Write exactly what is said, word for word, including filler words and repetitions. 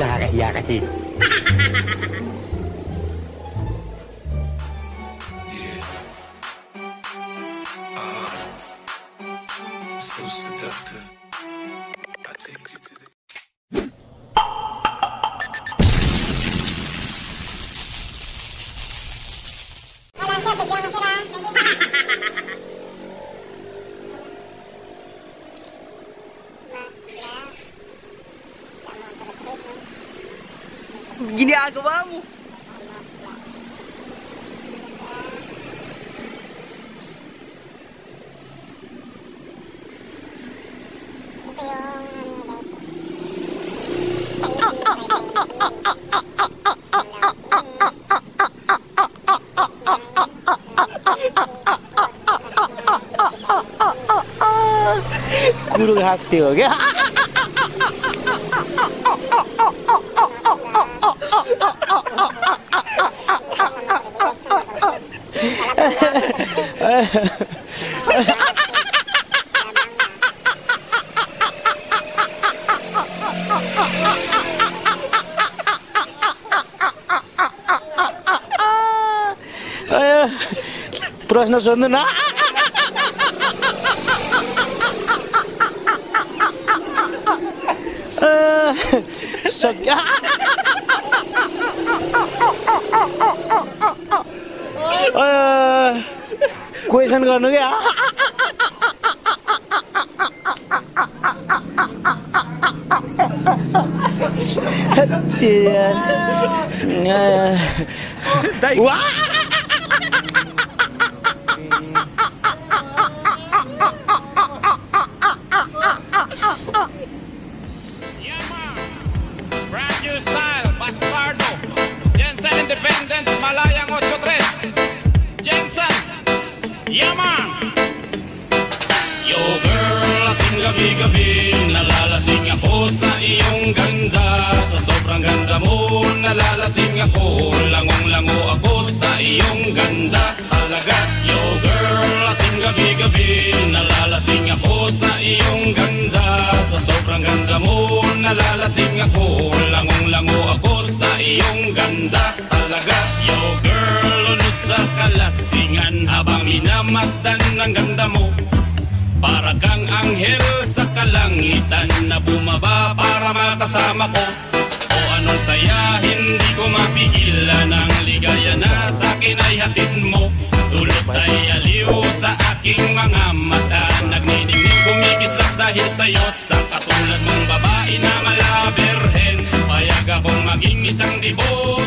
Iya kasih. Gini agamamu. Guru hasil ya. Prosna sonda na. Question karna gaya. Hatian. Wah. Yeah, man. Yo girl, lasing gabi-gabi, nalalasing ako sa iyong ganda. Sa sobrang ganda mo, nalalasing ako. Langong-lango ako sa iyong ganda talaga. Yo girl, lasing gabi-gabi, nalalasing ako sa iyong ganda. Sa sobrang ganda mo, nalalasing ako. Langong-lango ako sa iyong ganda talaga. Yo girl, sa kalasingan habang minamasdan ng ganda mo, para kang anghel sa kalangitan na bumaba para makasama ko. O anong saya, hindi ko mapigilan, ang ligaya na sa akin ay hatid mo. Tulot ay aliw sa aking mga mata, nagniningning kumikislap dahil sa'yo. Sa katulad mong babae na mala berhen, payag akong maging isang dibo.